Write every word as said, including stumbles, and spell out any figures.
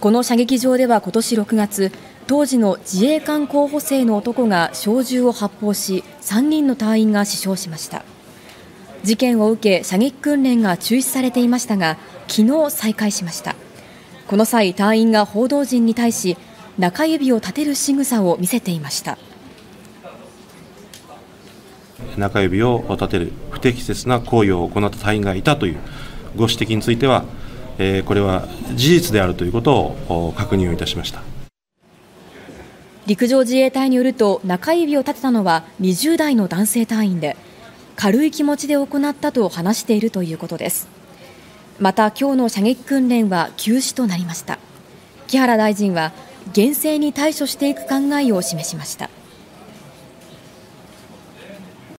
この射撃場では今年ろくがつ、当時の自衛官候補生の男が小銃を発砲し、さんにんの隊員が死傷しました。事件を受け、射撃訓練が中止されていましたが、昨日再開しました。この際、隊員が報道陣に対し、中指を立てる仕草を見せていました。中指を立てる不適切な行為を行った隊員がいたというご指摘については、えー、これは事実であるということを確認をいたしました。陸上自衛隊によると、中指を立てたのはにじゅう代の男性隊員で、軽い気持ちで行ったと話しているということです。また、今日の射撃訓練は休止となりました。木原大臣は厳正に対処していく考えを示しました。